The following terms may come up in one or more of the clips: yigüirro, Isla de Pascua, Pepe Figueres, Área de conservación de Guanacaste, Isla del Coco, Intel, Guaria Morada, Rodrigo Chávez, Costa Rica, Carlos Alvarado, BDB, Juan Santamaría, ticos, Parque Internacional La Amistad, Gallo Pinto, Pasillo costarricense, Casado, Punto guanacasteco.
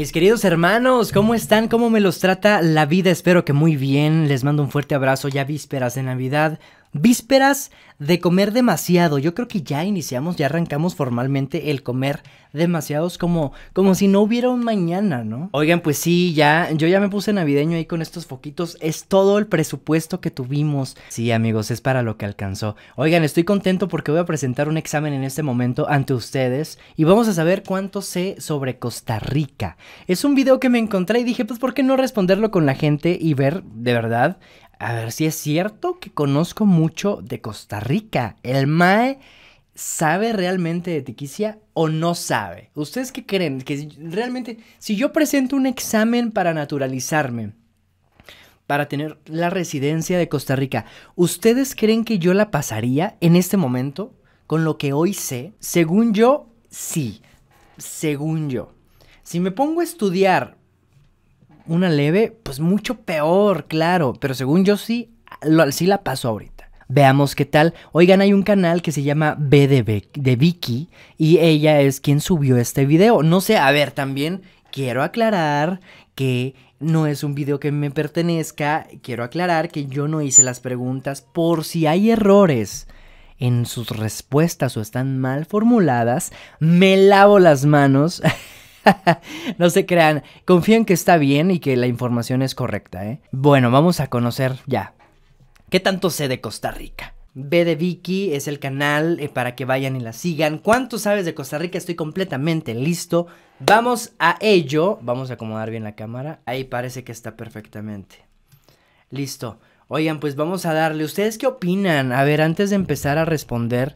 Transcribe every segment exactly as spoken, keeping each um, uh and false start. Mis queridos hermanos, ¿cómo están? ¿Cómo me los trata la vida? Espero que muy bien, les mando un fuerte abrazo, ya vísperas de Navidad, vísperas de comer demasiado. Yo creo que ya iniciamos, ya arrancamos formalmente el comer demasiados como, como si no hubiera un mañana, ¿no? Oigan, pues sí, ya, yo ya me puse navideño ahí con estos foquitos, es todo el presupuesto que tuvimos. Sí, amigos, es para lo que alcanzó. Oigan, estoy contento porque voy a presentar un examen en este momento ante ustedes y vamos a saber cuánto sé sobre Costa Rica. Es un video que me encontré y dije, pues, ¿por qué no responderlo con la gente y ver, de verdad? A ver si es cierto que conozco mucho de Costa Rica. ¿El M A E sabe realmente de Tiquicia o no sabe? ¿Ustedes qué creen? Que realmente, si yo presento un examen para naturalizarme, para tener la residencia de Costa Rica, ¿ustedes creen que yo la pasaría en este momento con lo que hoy sé? Según yo, sí. Según yo. Si me pongo a estudiar una leve, pues mucho peor, claro, pero según yo sí, lo, sí la paso ahorita. Veamos qué tal. Oigan, hay un canal que se llama B D B de Vicky y ella es quien subió este video. No sé, a ver, también quiero aclarar que no es un video que me pertenezca. Quiero aclarar que yo no hice las preguntas por si hay errores en sus respuestas o están mal formuladas. Me lavo las manos. No se crean, confíen que está bien y que la información es correcta, ¿eh? Bueno, vamos a conocer ya. ¿Qué tanto sé de Costa Rica? B de Vicky es el canal eh, para que vayan y la sigan. ¿Cuánto sabes de Costa Rica? Estoy completamente listo. Vamos a ello. Vamos a acomodar bien la cámara. Ahí parece que está perfectamente. Listo. Oigan, pues vamos a darle. ¿Ustedes qué opinan? A ver, antes de empezar a responder,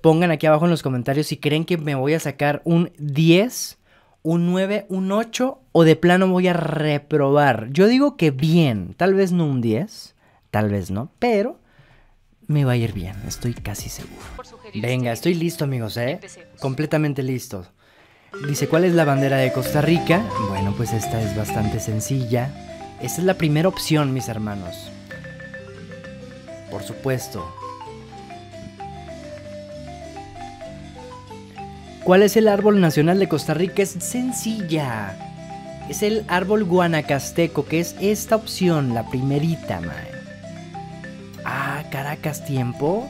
pongan aquí abajo en los comentarios si creen que me voy a sacar un diez... un nueve, un ocho o de plano voy a reprobar. Yo digo que bien, tal vez no un diez, tal vez no, pero me va a ir bien, estoy casi seguro. Venga, estoy listo, amigos, ¿eh? Empecemos. Completamente listo. Dice, ¿cuál es la bandera de Costa Rica? Bueno, pues esta es bastante sencilla. Esta es la primera opción, mis hermanos. Por supuesto. ¿Cuál es el árbol nacional de Costa Rica? Es sencilla. Es el árbol guanacasteco, que es esta opción, la primerita, mae. Ah, Caracas, tiempo.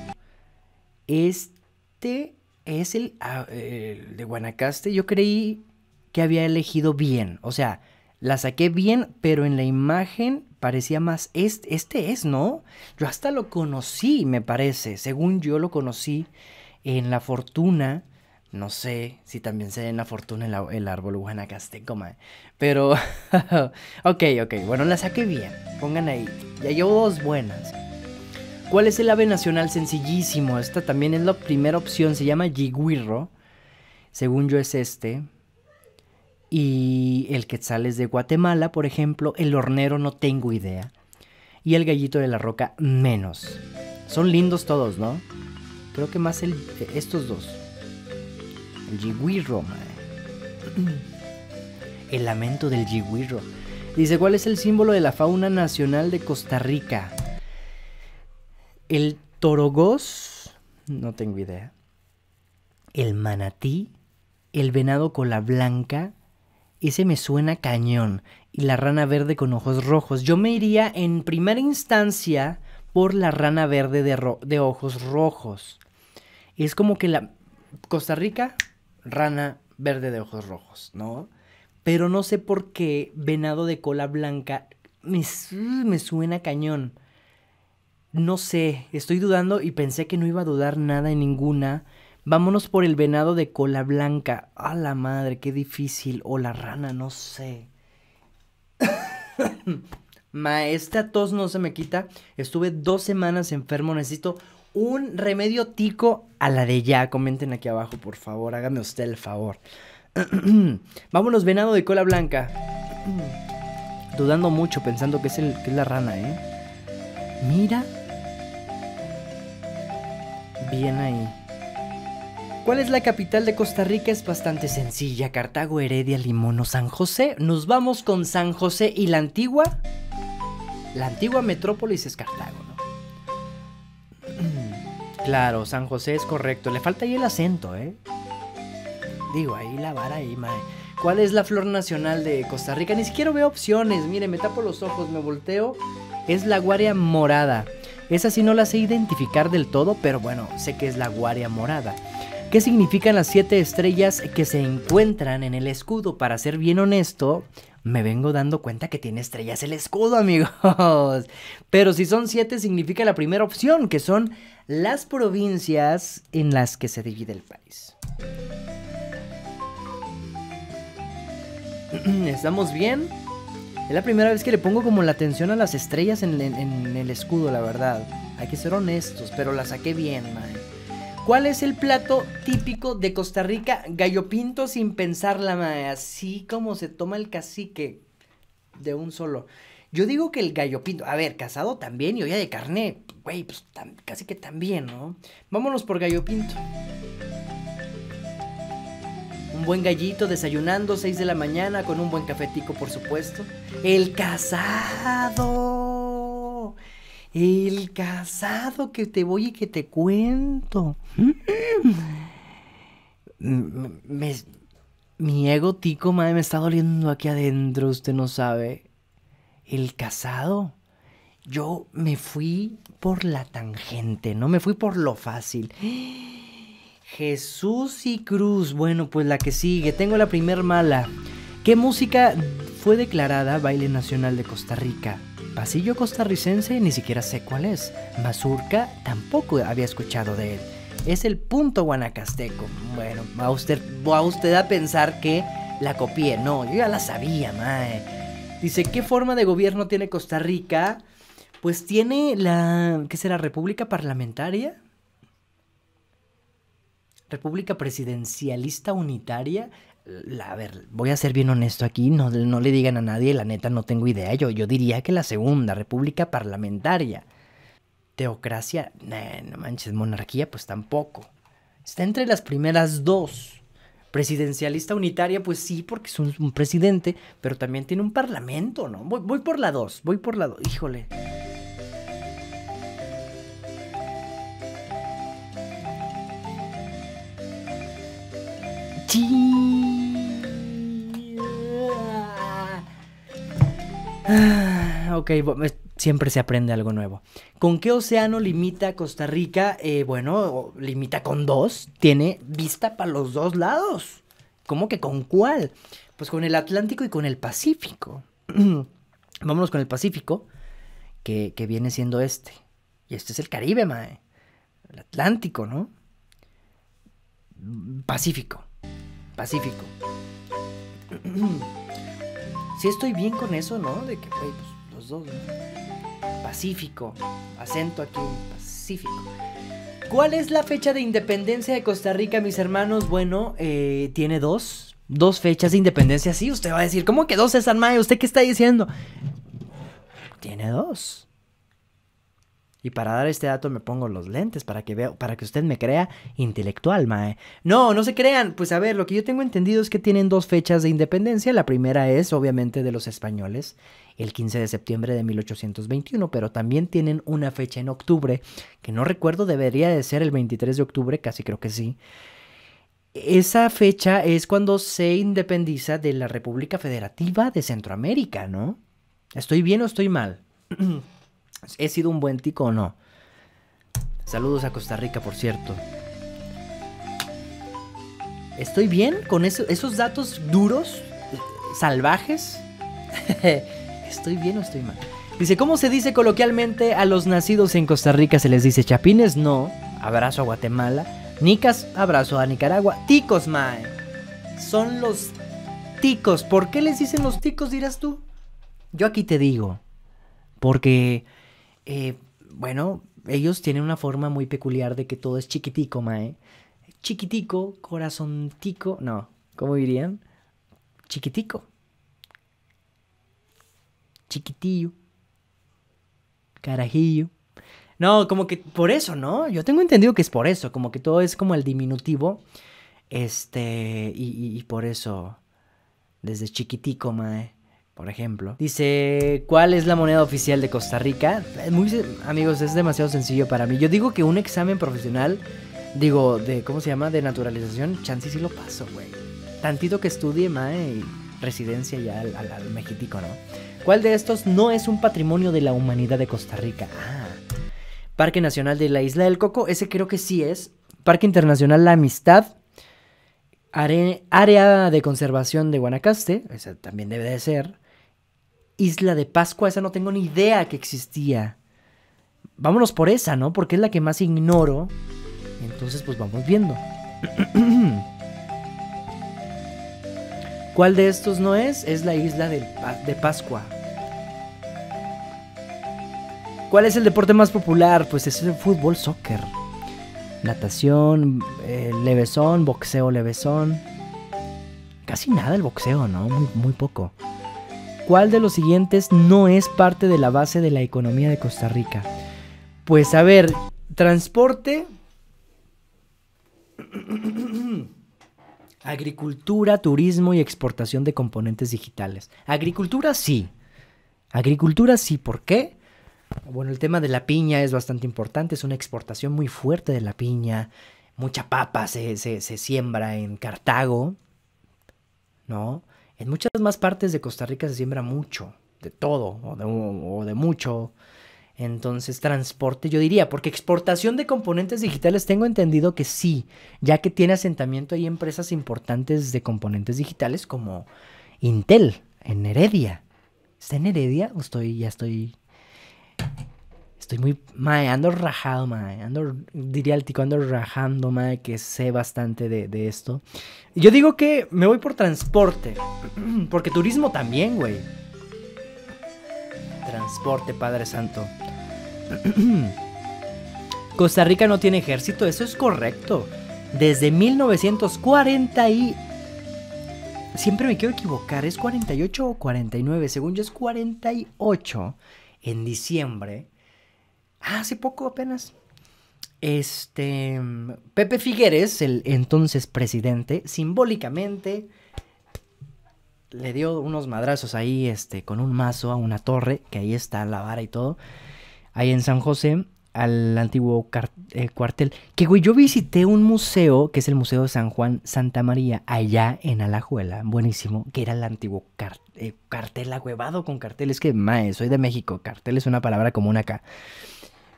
Este es el, ah, el de Guanacaste. Yo creí que había elegido bien. O sea, la saqué bien, pero en la imagen parecía más... Este, este es, ¿no? Yo hasta lo conocí, me parece. Según yo lo conocí en La Fortuna... No sé si también se da en La Fortuna el, el árbol guanacasteco, mae. Pero, ok, ok, bueno, la saqué bien. Pongan ahí, ya llevo dos buenas. ¿Cuál es el ave nacional? Sencillísimo, esta también es la primera opción, se llama yigüirro. Según yo es este. Y el quetzal es de Guatemala, por ejemplo. El hornero no tengo idea. Y el gallito de la roca, menos. Son lindos todos, ¿no? Creo que más el, estos dos. El yigüirro, mae. El lamento del yigüirro. Dice, ¿cuál es el símbolo de la fauna nacional de Costa Rica? El torogós, no tengo idea. El manatí, el venado cola blanca, ese me suena cañón. Y la rana verde con ojos rojos. Yo me iría en primera instancia por la rana verde de, ro de ojos rojos. Es como que la... Costa Rica... Rana verde de ojos rojos, ¿no? Pero no sé por qué venado de cola blanca me, me suena cañón. No sé, estoy dudando y pensé que no iba a dudar nada en ninguna. Vámonos por el venado de cola blanca. ¡A la madre, qué difícil! O la rana, no sé. Maestra, tos no se me quita. Estuve dos semanas enfermo, necesito... un remedio tico a la de ya. Comenten aquí abajo, por favor. Hágame usted el favor. Vámonos, venado de cola blanca. Dudando mucho, pensando que es, el, que es la rana, ¿eh? Mira. Bien ahí. ¿Cuál es la capital de Costa Rica? Es bastante sencilla. Cartago, Heredia, Limón o San José. Nos vamos con San José y la antigua. La antigua metrópolis es Cartago. Claro, San José es correcto. Le falta ahí el acento, ¿eh? Digo, ahí la vara ahí, mae. ¿Cuál es la flor nacional de Costa Rica? Ni siquiera veo opciones. Miren, me tapo los ojos, me volteo. Es la guaria morada. Esa sí no la sé identificar del todo, pero bueno, sé que es la guaria morada. ¿Qué significan las siete estrellas que se encuentran en el escudo? Para ser bien honesto, me vengo dando cuenta que tiene estrellas el escudo, amigos. Pero si son siete, significa la primera opción, que son las provincias en las que se divide el país. ¿Estamos bien? Es la primera vez que le pongo como la atención a las estrellas en, en, en el escudo, la verdad. Hay que ser honestos, pero la saqué bien, man. ¿Cuál es el plato típico de Costa Rica? Gallo Pinto sin pensarla, man. Así como se toma el cacique de un solo. Yo digo que el gallo pinto, a ver, casado también y olla de carne, güey, pues tam, casi que también, ¿no? Vámonos por gallo pinto. Un buen gallito desayunando, seis de la mañana, con un buen cafetico, por supuesto. ¡El casado! ¡El casado que te voy y que te cuento! Me, me, mi ego tico, madre, me está doliendo aquí adentro, usted no sabe. El casado. Yo me fui por la tangente, no me fui por lo fácil. Jesús y Cruz, bueno, pues la que sigue, tengo la primer mala. ¿Qué música fue declarada baile nacional de Costa Rica? Pasillo costarricense, ni siquiera sé cuál es. Mazurca, tampoco había escuchado de él. Es el punto guanacasteco. Bueno, va usted, va usted a pensar que la copié. No, yo ya la sabía, mae. Dice, ¿qué forma de gobierno tiene Costa Rica? Pues tiene la, ¿qué será? ¿República parlamentaria? República presidencialista unitaria. La, a ver, voy a ser bien honesto aquí, no, no le digan a nadie, la neta no tengo idea. Yo, yo diría que la segunda, república parlamentaria. Teocracia, nah, no manches, monarquía, pues tampoco. Está entre las primeras dos. Presidencialista unitaria, pues sí, porque es un, un presidente, pero también tiene un parlamento, ¿no? Voy, voy por la dos, voy por la dos, híjole. Ok, siempre se aprende algo nuevo. ¿Con qué océano limita Costa Rica? Eh, bueno, limita con dos. Tiene vista para los dos lados. ¿Cómo que con cuál? Pues con el Atlántico y con el Pacífico. Vámonos con el Pacífico, que, que viene siendo este. Y este es el Caribe, mae. El Atlántico, ¿no? Pacífico. Pacífico. Sí estoy bien con eso, ¿no? De que, güey, pues los dos, ¿no? Pacífico. Acento aquí, Pacífico. ¿Cuál es la fecha de independencia de Costa Rica, mis hermanos? Bueno, eh, tiene dos. Dos fechas de independencia. Sí, usted va a decir, ¿cómo que dos es San Mayo? ¿Usted qué está diciendo? Tiene dos. Y para dar este dato me pongo los lentes para que vea, para que usted me crea intelectual, mae. No, no se crean. Pues a ver, lo que yo tengo entendido es que tienen dos fechas de independencia. La primera es, obviamente, de los españoles, el quince de septiembre de mil ochocientos veintiuno, pero también tienen una fecha en octubre, que no recuerdo, debería de ser el veintitrés de octubre, casi creo que sí. Esa fecha es cuando se independiza de la República Federativa de Centroamérica, ¿no? ¿Estoy bien o estoy mal? ¿He sido un buen tico o no? Saludos a Costa Rica, por cierto. ¿Estoy bien con eso, esos datos duros, salvajes? ¿Estoy bien o estoy mal? Dice, ¿cómo se dice coloquialmente a los nacidos en Costa Rica? ¿Se les dice chapines? No. Abrazo a Guatemala. Nicas, abrazo a Nicaragua. Ticos, mae. Son los ticos. ¿Por qué les dicen los ticos, dirás tú? Yo aquí te digo. Porque... Eh, bueno, ellos tienen una forma muy peculiar de que todo es chiquitico, mae. Chiquitico, corazontico, no, ¿cómo dirían? Chiquitico. Chiquitillo. Carajillo. No, como que por eso, ¿no? Yo tengo entendido que es por eso, como que todo es como el diminutivo. Este, y, y, y por eso, desde chiquitico, mae. Por ejemplo, dice, ¿cuál es la moneda oficial de Costa Rica? Muy, amigos, es demasiado sencillo para mí. Yo digo que un examen profesional, digo, de, ¿cómo se llama? De naturalización, chance sí lo paso, güey. tantito que estudie, mae, y residencia ya al, al, al Mexitico, ¿no? ¿Cuál de estos no es un patrimonio de la humanidad de Costa Rica? Ah, Parque Nacional de la Isla del Coco, ese creo que sí es. Parque Internacional La Amistad. Are, área de conservación de Guanacaste, esa también debe de ser. Isla de Pascua, esa no tengo ni idea que existía. Vámonos por esa, ¿no? Porque es la que más ignoro. Entonces, pues vamos viendo. ¿Cuál de estos no es? Es la isla de, de Pascua. ¿Cuál es el deporte más popular? Pues es el fútbol, soccer. Natación, eh, levesón, boxeo, levesón. Casi nada el boxeo, ¿no? Muy, muy poco. ¿Cuál de los siguientes no es parte de la base de la economía de Costa Rica? Pues a ver, transporte, agricultura, turismo y exportación de componentes digitales. Agricultura sí. Agricultura sí, ¿por qué? Bueno, el tema de la piña es bastante importante, es una exportación muy fuerte de la piña. Mucha papa se, se, se siembra en Cartago, ¿no? En muchas más partes de Costa Rica se siembra mucho, de todo, o de, o de mucho. Entonces, transporte, yo diría, porque exportación de componentes digitales tengo entendido que sí, ya que tiene asentamiento ahí empresas importantes de componentes digitales como Intel, en Heredia. ¿Está en Heredia? ¿O estoy, ya estoy... Estoy muy... Mae, ando rajado, mae. Ando, diría el tico, ando rajando, mae, que sé bastante de, de esto. Yo digo que me voy por transporte, porque turismo también, güey. Transporte, Padre Santo. Costa Rica no tiene ejército, eso es correcto. Desde mil novecientos cuarenta y... Siempre me quiero equivocar, ¿es cuarenta y ocho o cuarenta y nueve? Según yo es cuarenta y ocho, en diciembre. Ah, hace poco apenas. Este... Pepe Figueres, el entonces presidente, simbólicamente... Le dio unos madrazos ahí, este, con un mazo a una torre, que ahí está la vara y todo, ahí en San José, al antiguo eh, cuartel. Que, güey, yo visité un museo, que es el Museo de San Juan Santamaría, allá en Alajuela, buenísimo, que era el antiguo car eh, cartel, agüevado con carteles, que, mae, soy de México, cartel es una palabra común acá.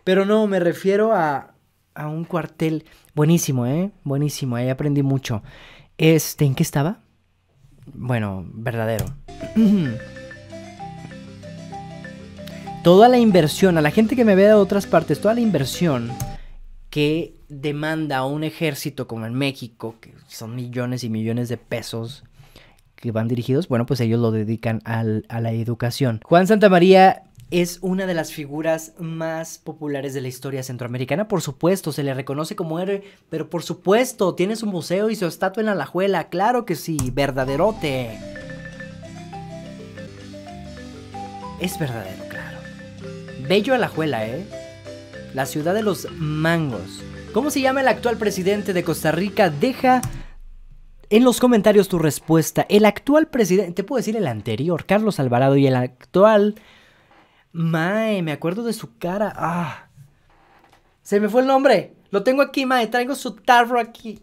Pero no, me refiero a, a un cuartel, buenísimo, ¿eh? Buenísimo, ahí aprendí mucho. Este, ¿en qué estaba? Bueno, verdadero. Toda la inversión, a la gente que me vea de otras partes, toda la inversión que demanda un ejército como en México, que son millones y millones de pesos que van dirigidos, bueno, pues ellos lo dedican al, a la educación. Juan Santamaría es una de las figuras más populares de la historia centroamericana, por supuesto, se le reconoce como héroe, pero por supuesto, tiene su museo y su estatua en Alajuela, claro que sí, verdaderote. Es verdadero, claro. Bello Alajuela, ¿eh? La ciudad de los mangos. ¿Cómo se llama el actual presidente de Costa Rica? Deja en los comentarios tu respuesta. El actual presidente, te puedo decir el anterior, Carlos Alvarado, y el actual... Mae, me acuerdo de su cara. Ah, se me fue el nombre. Lo tengo aquí, mae. Traigo su tarro aquí.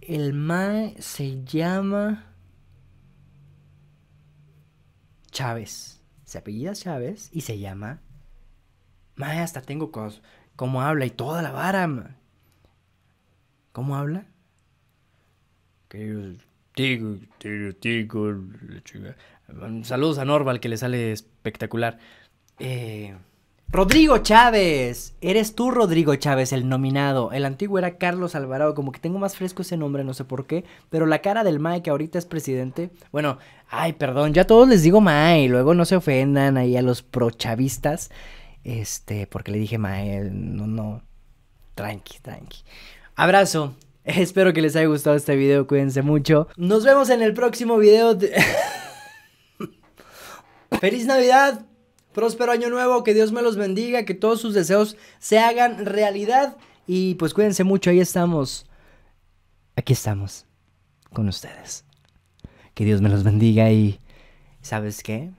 El mae se llama Chávez. Se apellida Chávez y se llama... Mae, hasta tengo cos... cómo habla y toda la vara, mae. ¿Cómo habla? Que Tigo, tigo, tigo, saludos a Norval, que le sale espectacular. Eh, Rodrigo Chávez. Eres tú, Rodrigo Chávez, el nominado. El antiguo era Carlos Alvarado. Como que tengo más fresco ese nombre, no sé por qué. Pero la cara del mae que ahorita es presidente. Bueno, ay, perdón. Ya a todos les digo mae. Luego no se ofendan ahí a los prochavistas. Este, porque le dije mae. No, no. Tranqui, tranqui. Abrazo. Espero que les haya gustado este video, cuídense mucho. Nos vemos en el próximo video. De... ¡Feliz Navidad! Próspero Año Nuevo, que Dios me los bendiga, que todos sus deseos se hagan realidad. Y pues cuídense mucho, ahí estamos. Aquí estamos, con ustedes. Que Dios me los bendiga y... ¿Sabes qué?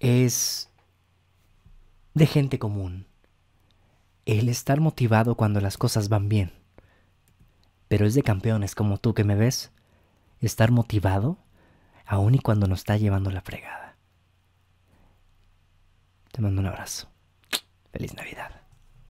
Es de gente común el estar motivado cuando las cosas van bien. pero es de campeones como tú que me ves, estar motivado, aun y cuando nos está llevando la fregada. Te mando un abrazo. Feliz Navidad.